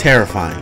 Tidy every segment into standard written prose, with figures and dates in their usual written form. terrifying.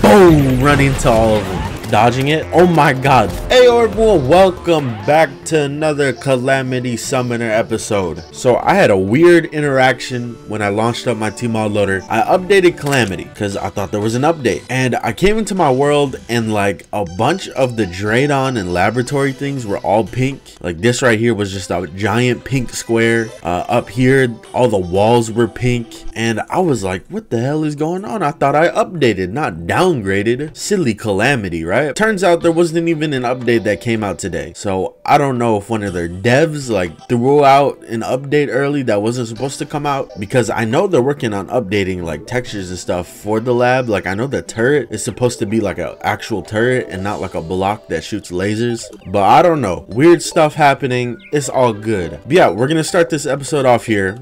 Boom! Running into all of them. Dodging it. Oh my god. Hey Orbul, welcome back to another Calamity Summoner episode. So I had a weird interaction when I launched up my T mod loader. I updated Calamity because I thought there was an update. And I came into my world and like a bunch of the Draedon and laboratory things were all pink. Like this right here was just a giant pink square. Up here, all the walls were pink. And I was like, what the hell is going on? I thought I updated, not downgraded. Silly Calamity, right? Turns out there wasn't even an update that came out today. So I don't know if one of their devs like threw out an update early that wasn't supposed to come out, because I know they're working on updating like textures and stuff for the lab. Like I know the turret is supposed to be like an actual turret and not like a block that shoots lasers, but I don't know. Weird stuff happening. It's all good. But yeah, we're gonna start this episode off here.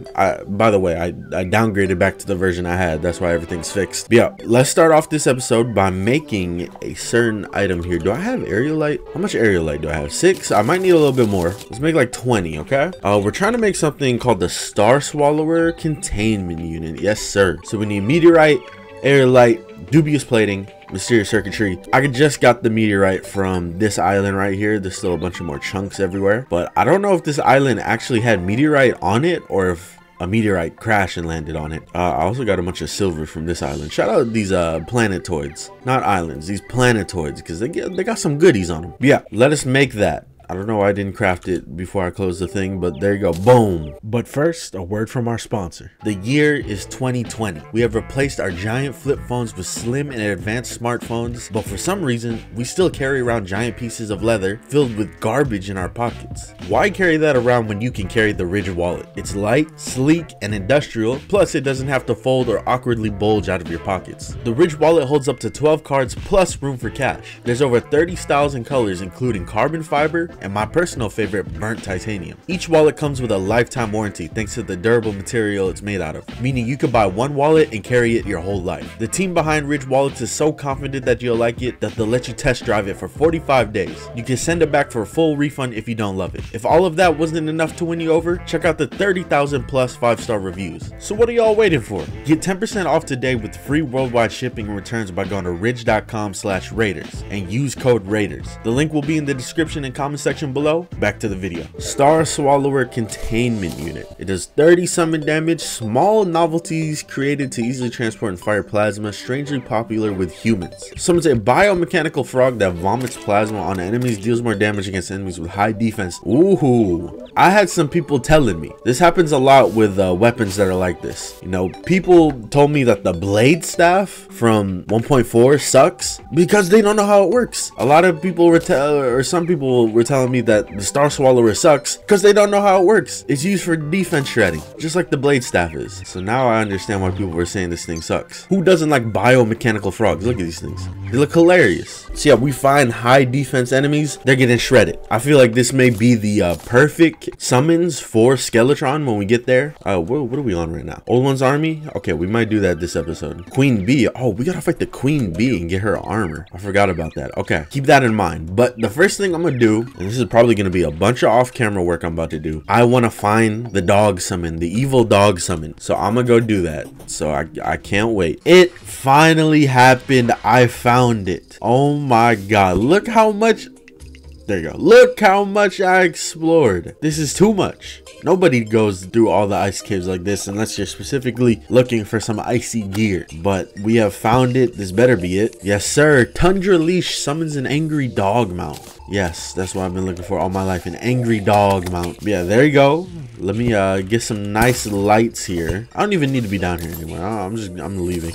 By the way, I downgraded back to the version I had. That's why everything's fixed. But yeah, let's start off this episode by making a certain item here. Do I have Aerialite? How much Aerialite do I have? 6? I might need a little bit more. Let's make like 20, okay? We're trying to make something called the Star Swallower Containment Unit. Yes, sir. So we need meteorite, Aerialite, dubious plating, mysterious circuitry. I just got the meteorite from this island right here. There's still a bunch of more chunks everywhere, but I don't know if this island actually had meteorite on it or if a meteorite crashed and landed on it. I also got a bunch of silver from this island. Shout out these planetoids, not islands, these planetoids, because they got some goodies on them. But yeah, let us make that. I don't know why I didn't craft it before I closed the thing, but there you go, boom. But first, a word from our sponsor. The year is 2020. We have replaced our giant flip phones with slim and advanced smartphones, but for some reason, we still carry around giant pieces of leather filled with garbage in our pockets. Why carry that around when you can carry the Ridge Wallet? It's light, sleek, and industrial, plus it doesn't have to fold or awkwardly bulge out of your pockets. The Ridge Wallet holds up to 12 cards plus room for cash. There's over 30 styles and colors, including carbon fiber, and my personal favorite, burnt titanium. Each wallet comes with a lifetime warranty thanks to the durable material it's made out of, meaning you can buy one wallet and carry it your whole life. The team behind Ridge Wallets is so confident that you'll like it that they'll let you test drive it for 45 days. You can send it back for a full refund if you don't love it. If all of that wasn't enough to win you over, check out the 30,000 plus 5-star reviews. So what are y'all waiting for? Get 10% off today with free worldwide shipping and returns by going to ridge.com/raiders and use code raiders. The link will be in the description and comment section below. Back to the video. Star Swallower Containment Unit. It does 30 summon damage. Small novelties created to easily transport and fire plasma, strangely popular with humans. Summons a biomechanical frog that vomits plasma on enemies, deals more damage against enemies with high defense. Ooh, I had some people telling me this happens a lot with weapons that are like this. You know, people told me that the Blade Staff from 1.4 sucks because they don't know how it works. A lot of people were telling me that the Star Swallower sucks because they don't know how it works. It's used for defense shredding, just like the Blade Staff is. So now I understand why people were saying this thing sucks. Who doesn't like biomechanical frogs? Look at these things. They look hilarious. So yeah, we find high defense enemies, they're getting shredded. I feel like this may be the perfect summons for Skeletron when we get there. What are we on right now? Old Ones Army? Okay, we might do that this episode. Queen Bee. Oh, we gotta fight the Queen Bee and get her armor. I forgot about that. Okay, keep that in mind. But the first thing I'm gonna do, and this is probably going to be a bunch of off-camera work I'm about to do, I want to find the dog summon, the evil dog summon. So I'm going to go do that. So I can't wait. It finally happened. I found it. Oh my god. Look how much. There you go. Look how much I explored. This is too much. Nobody goes through all the ice caves like this unless you're specifically looking for some icy gear. But we have found it. This better be it. Yes, sir. Tundra Leash summons an angry dog mount. Yes, that's what I've been looking for all my life, an angry dog mount. Yeah, there you go. Let me get some nice lights here. I don't even need to be down here anymore. I'm leaving.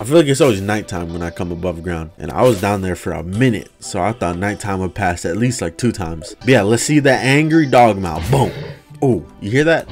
I feel like it's always nighttime when I come above ground, and I was down there for a minute, so I thought nighttime would pass at least like 2 times. But yeah, let's see the angry dog mouth. Boom. Oh, you hear that?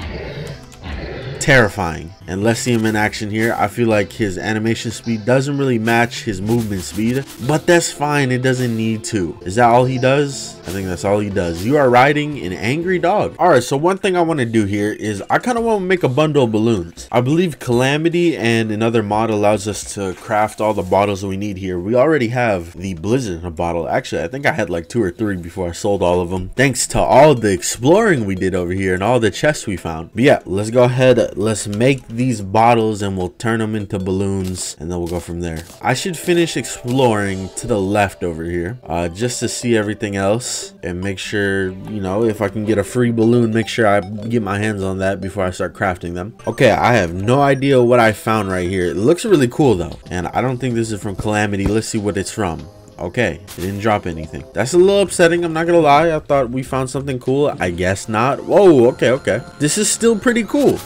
Terrifying. And let's see him in action here. I feel like his animation speed doesn't really match his movement speed, but that's fine. It doesn't need to. Is that all he does? I think that's all he does. You are riding an angry dog. All right, so one thing I want to do here is I kind of want to make a bundle of balloons. I believe Calamity and another mod allows us to craft all the bottles we need here. We already have the Blizzard in a bottle. Actually, I think I had like 2 or 3 before I sold all of them, thanks to all the exploring we did over here and all the chests we found. But yeah, let's go ahead. Let's make these bottles and we'll turn them into balloons, and then we'll go from there. I should finish exploring to the left over here just to see everything else and make sure, you know, if I can get a free balloon, make sure I get my hands on that before I start crafting them. Okay, I have no idea what I found right here. It looks really cool though, and I don't think this is from Calamity. Let's see what it's from. Okay, it didn't drop anything. That's a little upsetting, I'm not gonna lie. I thought we found something cool. I guess not. Whoa, okay, okay. This is still pretty cool.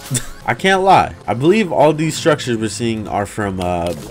I can't lie. I believe all these structures we're seeing are from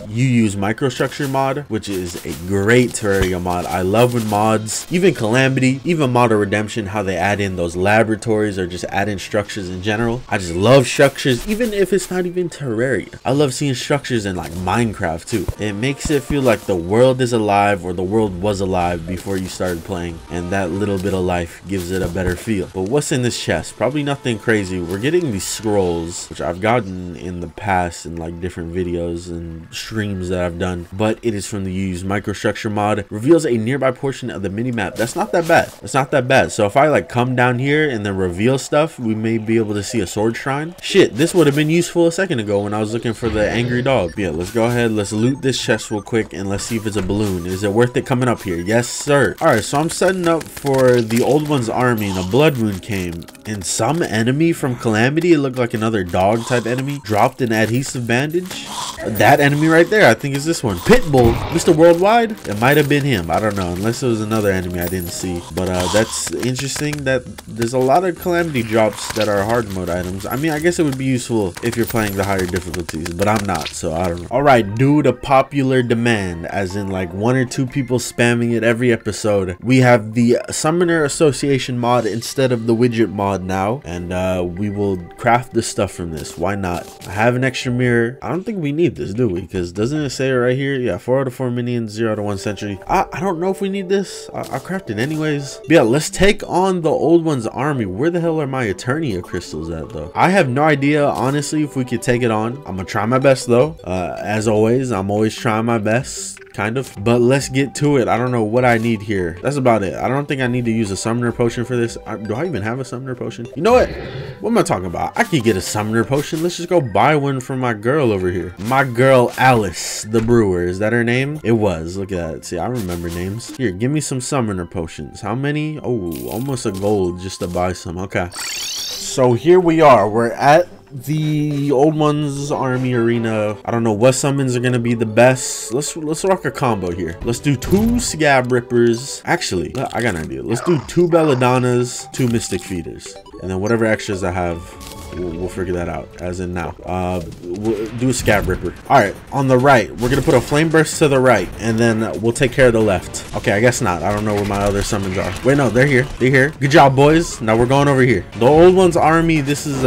used microstructure mod, which is a great Terraria mod. I love when mods, even Calamity, even Modern Redemption, how they add in those laboratories or just add in structures in general. I just love structures, even if it's not even Terraria. I love seeing structures in like Minecraft too. It makes it feel like the world is alive, or the world was alive before you started playing, and that little bit of life gives it a better feel. But what's in this chest? Probably nothing crazy. We're getting these scrolls, which I've gotten in the past in like different videos and streams that I've done, but it is from the used microstructure mod. Reveals a nearby portion of the mini map. That's not that bad. It's not that bad. So if I like come down here and then reveal stuff, we may be able to see a sword shrine. Shit, this would have been useful a second ago when I was looking for the angry dog. But yeah, let's go ahead, let's loot this chest real quick, and let's see if it's a balloon. Is it worth it coming up here? Yes sir. All right, so I'm setting up for the Old Ones Army, and a blood moon came, and some enemy from Calamity, it looked like another dog type enemy, dropped an adhesive bandage. That enemy right there, I think, is this one, Pitbull, Mr. Worldwide. It might have been him, I don't know, unless it was another enemy I didn't see. But that's interesting that there's a lot of Calamity drops that are hard mode items. I mean, I guess it would be useful if you're playing the higher difficulties, but I'm not, so I don't know. All right, due to popular demand, as in like one or two people spamming it every episode, we have the Summoner Association mod instead of the widget mod now, and we will craft the stuff from this. Why not? I have an extra mirror. I don't think we need this, do we? Because doesn't it say it right here? Yeah, 4 out of 4 minions, 0 out of 1 sentry. I don't know if we need this. I crafted anyways. But yeah, let's take on the Old Ones Army. Where the hell are my Eternia crystals at though? I have no idea honestly if we could take it on. I'm gonna try my best though. As always, I'm always trying my best, kind of. But let's get to it. I don't know what I need here. That's about it. I don't think I need to use a summoner potion for this. Do I even have a summoner potion? You know what? What am I talking about? I could get a summoner potion. Let's just go buy one from my girl over here. My girl, Alice the brewer. Is that her name? It was. Look at that. See, I remember names. Here, give me some summoner potions. How many? Oh, almost a gold just to buy some. Okay. So here we are. We're at the Old Ones Army arena. I don't know what summons are gonna be the best. Let's rock a combo here. Let's do 2 Scab Rippers. Actually, I got an idea. Let's do 2 Belladonnas, 2 mystic feeders, and then whatever extras I have, we'll figure that out as in now. We'll do a Scab Ripper. All right, on the right we're gonna put a Flame Burst to the right, and then we'll take care of the left. Okay, I guess not. I don't know where my other summons are. Wait, no, they're here, they're here. Good job, boys. Now we're going over here, the Old Ones Army. This is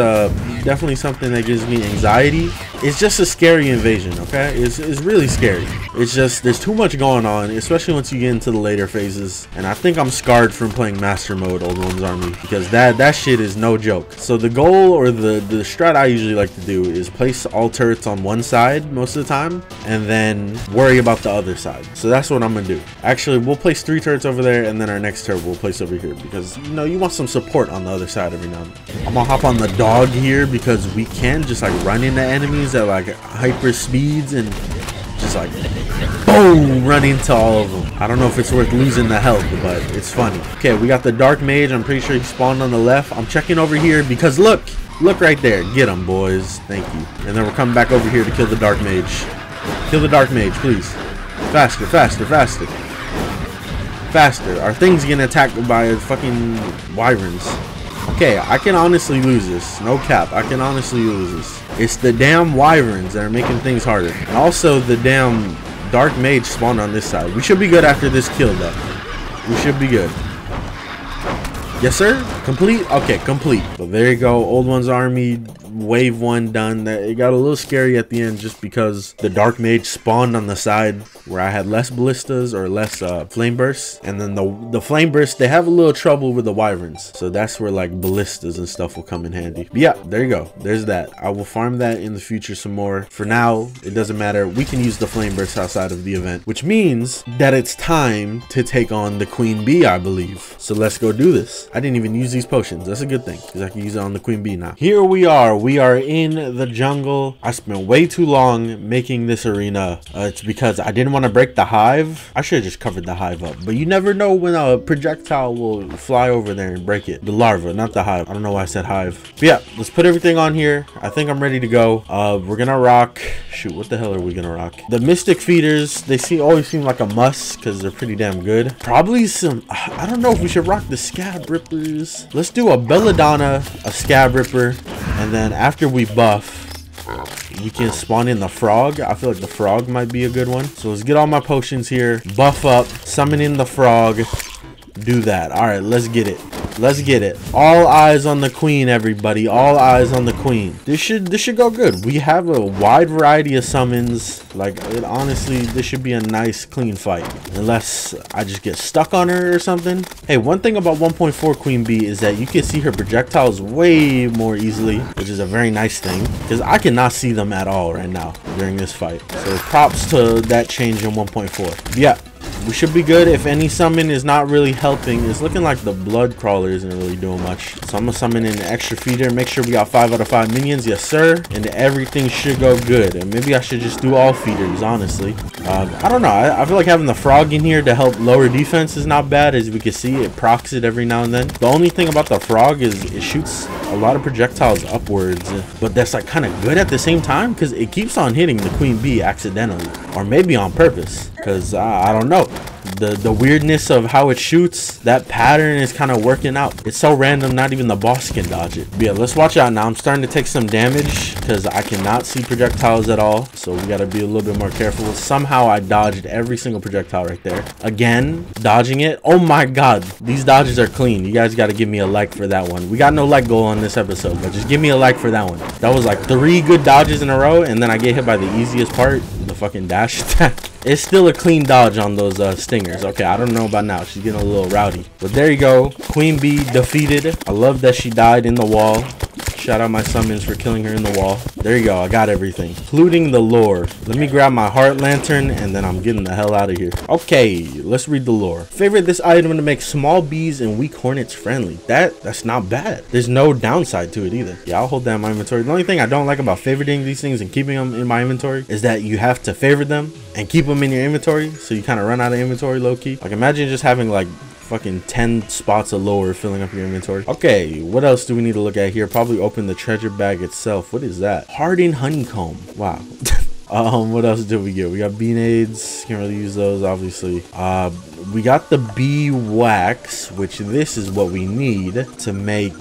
definitely something that gives me anxiety. It's just a scary invasion. Okay, it's really scary. It's just there's too much going on, especially once you get into the later phases. And I think I'm scarred from playing master mode Old Ones Army, because that shit is no joke. So the goal, or the strat I usually like to do, is place all turrets on one side most of the time and then worry about the other side. So that's what I'm gonna do. Actually, we'll place 3 turrets over there, and then our next turret we'll place over here, because you know you want some support on the other side every now and then. I'm gonna hop on the dog here because we can just like run into enemies at like hyper speeds and just like boom, run into all of them. I don't know if it's worth losing the health, but it's funny. Okay, we got the dark mage. I'm pretty sure he spawned on the left. I'm checking over here because look right there. Get him, boys. Thank you. And then we're coming back over here to kill the dark mage. Kill the dark mage, please. Faster, faster, faster, faster. Our thing's getting attacked by fucking wyverns. Okay, I can honestly lose this. No cap, I can honestly lose this. It's the damn wyverns that are making things harder. And also the damn dark mage spawned on this side. We should be good after this kill though. We should be good. Yes sir, complete. Okay, complete. Well, there you go, Old Ones Army wave 1 done. It got a little scary at the end just because the dark mage spawned on the side where I had less ballistas or less flame bursts, and then the flame bursts, they have a little trouble with the wyverns, so that's where like ballistas and stuff will come in handy. But yeah, there you go, there's that. I will farm that in the future some more. For now it doesn't matter, we can use the flame bursts outside of the event, which means that it's time to take on the Queen Bee, I believe. So let's go do this. I didn't even use these potions. That's a good thing, because I can use it on the Queen Bee now. Here we are we are in the jungle. I spent way too long making this arena. It's because I didn't want to break the hive. I should have just covered the hive up, but you never know when a projectile will fly over there and break it. The larva, not the hive. I don't know why I said hive. But yeah, let's put everything on here. I think I'm ready to go. We're gonna rock. Shoot, what the hell are we gonna rock? The mystic feeders, they always seem like a must because they're pretty damn good. Probably some, I don't know if we should rock the scab rippers. Let's do a belladonna, a scab ripper, and then after we buff, we can spawn in the frog. I feel like the frog might be a good one. So let's get all my potions here, buff up, summon in the frog, do that. All right, let's get it. Let's get it. All eyes on the queen, everybody. All eyes on the queen. This should go good. We have a wide variety of summons. Like, it honestly, this should be a nice clean fight, unless I just get stuck on her or something. Hey, one thing about 1.4 Queen Bee is that you can see her projectiles way more easily, which is a very nice thing, because I cannot see them at all right now during this fight. So props to that change in 1.4. yeah, we should be good. If any summon is not really helping, it's looking like the blood crawler isn't really doing much. So I'm gonna summon in an extra feeder, make sure we got 5 out of 5 minions. Yes sir. And everything should go good. And maybe I should just do all feeders, honestly. I don't know, I feel like having the frog in here to help lower defense is not bad. As we can see, it procs it every now and then. The only thing about the frog is it shoots a lot of projectiles upwards, but that's like kind of good at the same time because it keeps on hitting the queen bee accidentally, or maybe on purpose, because I don't know, the weirdness of how it shoots, that pattern is kind of working out. It's so random, not even the boss can dodge it. But yeah, let's watch out now. I'm starting to take some damage because I cannot see projectiles at all, so we got to be a little bit more careful. Somehow I dodged every single projectile right there. Again, dodging it. Oh my god, these dodges are clean. You guys got to give me a like for that one. We got no like goal on this episode, but just give me a like for that one. That was like 3 good dodges in a row, and then I get hit by the easiest part, the fucking dash attack. It's still a clean dodge on those stingers. Okay, I don't know about now. She's getting a little rowdy. But there you go. Queen Bee defeated. I love that she died in the wall. Shout out my summons for killing her in the wall. There you go. I got everything, including the lore. Let me grab my heart lantern, and then I'm getting the hell out of here. Okay, let's read the lore. Favorite this item to make small bees and weak hornets friendly. That's not bad. There's no downside to it either. Yeah, I'll hold that in my inventory. The only thing I don't like about favoriting these things and keeping them in my inventory is that you have to favorite them and keep them in your inventory, so you kind of run out of inventory low-key. Like, imagine just having like fucking 10 spots of lore filling up your inventory. Okay, what else do we need to look at here? Probably open the treasure bag itself. What is that? Hardened honeycomb. Wow. What else did we get? We got bean aids, can't really use those obviously. We got the bee wax, which this is what we need to make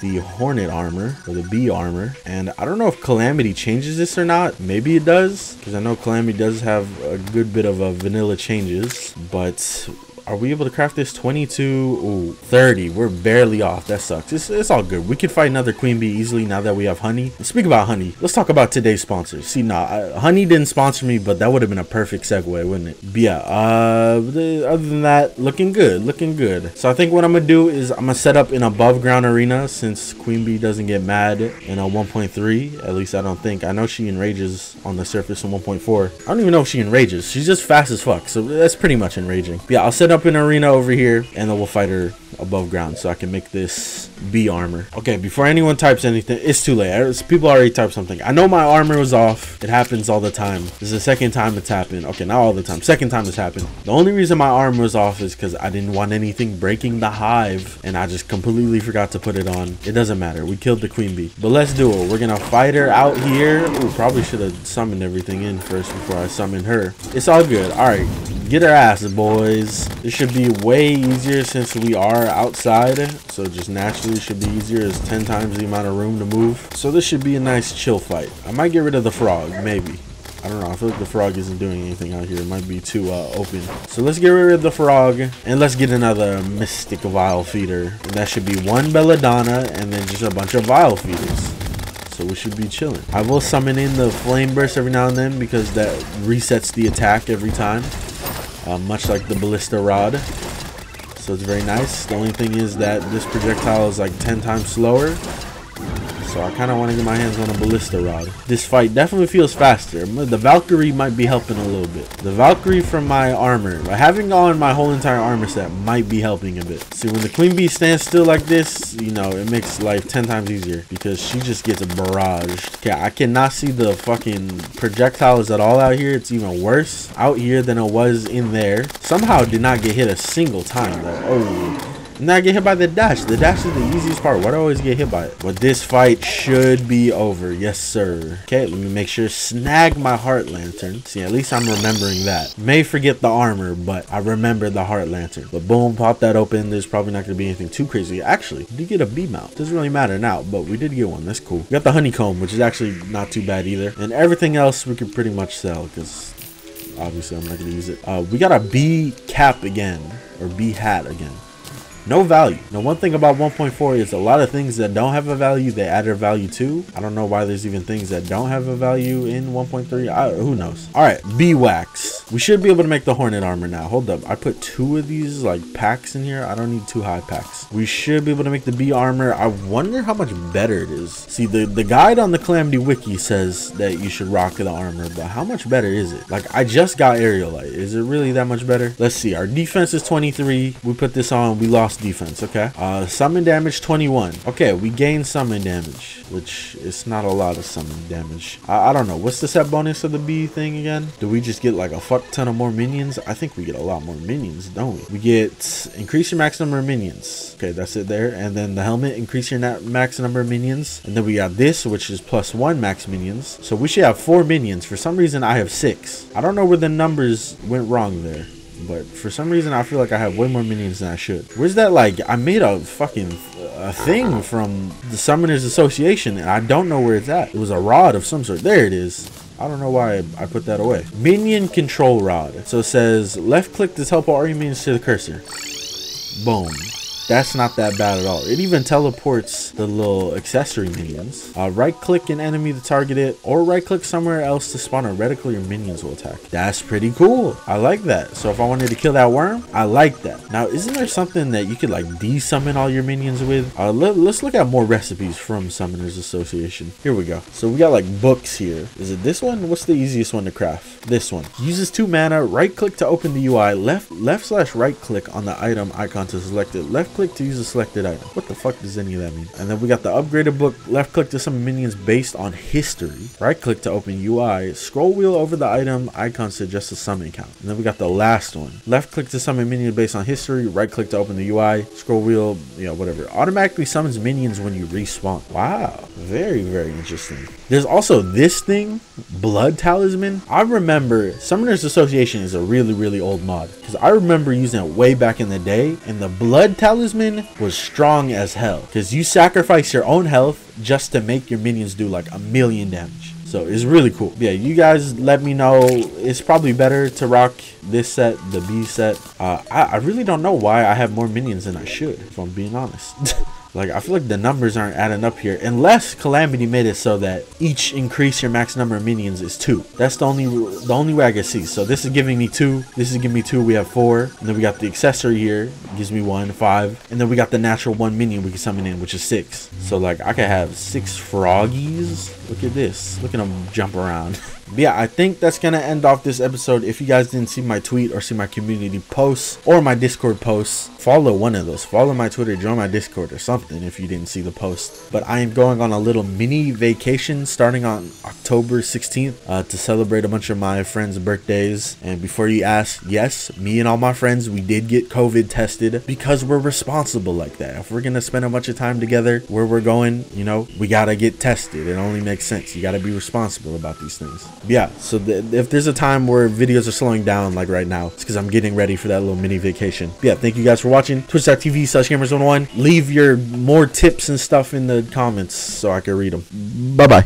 the hornet armor, or the bee armor. And I don't know if Calamity changes this or not. Maybe it does, because I know Calamity does have a good bit of a vanilla changes. But are we able to craft this? 22, ooh, 30. We're barely off. That sucks. It's all good. We could fight another queen bee easily now that we have honey. And speak about honey, let's talk about today's sponsors. See, nah, honey didn't sponsor me, but that would have been a perfect segue, wouldn't it? But yeah, other than that, looking good, looking good. So I think what I'm gonna do is I'm gonna set up an above ground arena, since Queen Bee doesn't get mad in a 1.3. At least I don't think. I know she enrages on the surface in 1.4. I don't even know if she enrages. She's just fast as fuck, so that's pretty much enraging. But yeah, I'll set up an arena over here, and then we'll fight her above ground so I can make this bee armor. Okay, before anyone types anything, it's too late. People already typed something. I know my armor was off. It happens all the time. This is the second time it's happened. Okay, not all the time, second time it's happened. The only reason my armor was off is because I didn't want anything breaking the hive, and I just completely forgot to put it on. It doesn't matter, we killed the queen bee. But let's do it. We're gonna fight her out here. Ooh, probably should have summoned everything in first before I summoned her. It's all good. All right, get her ass, boys. This should be way easier since we are outside, so just naturally should be easier. It's 10 times the amount of room to move, so this should be a nice chill fight. I might get rid of the frog, maybe. I don't know, I feel like the frog isn't doing anything out here. It might be too open. So let's get rid of the frog, and let's get another mystic vial feeder, and that should be 1 belladonna and then just a bunch of vial feeders. So we should be chilling. I will summon in the flame burst every now and then because that resets the attack every time, much like the ballista rod. So it's very nice. The only thing is that this projectile is like 10 times slower, so I kind of want to get my hands on a ballista rod. This fight definitely feels faster. The Valkyrie might be helping a little bit. The Valkyrie from my armor, like having on my whole entire armor set might be helping a bit. See, when the Queen Bee stands still like this, you know, it makes life 10 times easier because she just gets barraged. Okay, I cannot see the fucking projectiles at all out here. It's even worse out here than it was in there. Somehow did not get hit a single time though. Oh, and I get hit by the dash. The dash is the easiest part. Why do I always get hit by it? But this fight should be over. Yes, sir. Okay, let me make sure. Snag my heart lantern. See, at least I'm remembering that. May forget the armor, but I remember the heart lantern. But boom, pop that open. There's probably not going to be anything too crazy. Actually, we did get a bee mount. Doesn't really matter now, but we did get one. That's cool. We got the honeycomb, which is actually not too bad either. And everything else we can pretty much sell because obviously I'm not going to use it. We got a bee cap again, or bee hat again. No value. Now, one thing about 1.4 is a lot of things that don't have a value, they add their value to. I don't know why there's even things that don't have a value in 1.3. Who knows? All right, bee wax. We should be able to make the hornet armor now. Hold up. I put two of these like packs in here. I don't need two high packs. We should be able to make the bee armor. I wonder how much better it is. See, the guide on the Calamity Wiki says that you should rock the armor, but how much better is it? Like, I just got Aerialite. Is it really that much better? Let's see. Our defense is 23. We put this on. We lost defense. Okay, summon damage 21. Okay, we gain summon damage, which is not a lot of summon damage. I don't know what's the set bonus of the bee thing again. Do we just get like a fuck ton of more minions? I think we get a lot more minions, don't we? We get increase your max number of minions. Okay, that's it there. And then the helmet, increase your max number of minions. And then we got this, which is +1 max minions, so we should have 4 minions. For some reason I have 6. I don't know where the numbers went wrong there, but for some reason I feel like I have way more minions than I should. Where's that? Like, I made a fucking thing from the Summoners Association and I don't know where it's at. It was a rod of some sort. There it is. I don't know why I put that away. Minion control rod. So it says left click to teleport all your minions to the cursor. Boom. That's not that bad at all. It even teleports the little accessory minions. Right click an enemy to target it, or right click somewhere else to spawn a reticle your minions will attack. That's pretty cool. I like that. So if I wanted to kill that worm, I like that. Now, isn't there something that you could like de-summon all your minions with? Let's look at more recipes from Summoners Association. Here we go. So we got like books here. Is it this one? What's the easiest one to craft? This one. Uses 2 mana. Right click to open the UI. Left/right click on the item icon to select it. Left click to use a selected item. What the fuck does any of that mean? And then we got the upgraded book. Left click to summon minions based on history. Right click to open UI. Scroll wheel over the item icon to adjust the summon count. And then we got the last one. Left click to summon minions based on history. Right click to open the UI. Scroll wheel, yeah, whatever. Automatically summons minions when you respawn. Wow, very, very interesting. There's also this thing, blood talisman. I remember Summoners Association is a really, really old mod because I remember using it way back in the day, and the blood talisman was strong as hell because you sacrifice your own health just to make your minions do like 1,000,000 damage. So it's really cool. Yeah, you guys let me know. It's probably better to rock this set, the B set. I really don't know why I have more minions than I should, if I'm being honest. Like, I feel like the numbers aren't adding up here. Unless Calamity made it so that each increase your max number of minions is 2. That's the only way I can see. So this is giving me 2. This is giving me 2. We have 4. And then we got the accessory here. It gives me 1, 5. And then we got the natural 1 minion we can summon in, which is 6. So, like, I could have 6 froggies. Look at this. Look at them jump around. But yeah, I think that's going to end off this episode. If you guys didn't see my tweet or see my community posts or my Discord posts, follow one of those. Follow my Twitter, join my Discord or something if you didn't see the post. But I am going on a little mini vacation starting on October 16th to celebrate a bunch of my friends' birthdays. And before you ask, yes, me and all my friends, we did get COVID tested because we're responsible like that. If we're going to spend a bunch of time together where we're going, you know, we got to get tested. It only makes sense. You got to be responsible about these things. Yeah, so if there's a time where videos are slowing down like right now, it's because I'm getting ready for that little mini vacation. But yeah, thank you guys for watching. Twitch.tv/gamers11. Leave your more tips and stuff in the comments so I can read them. Bye bye.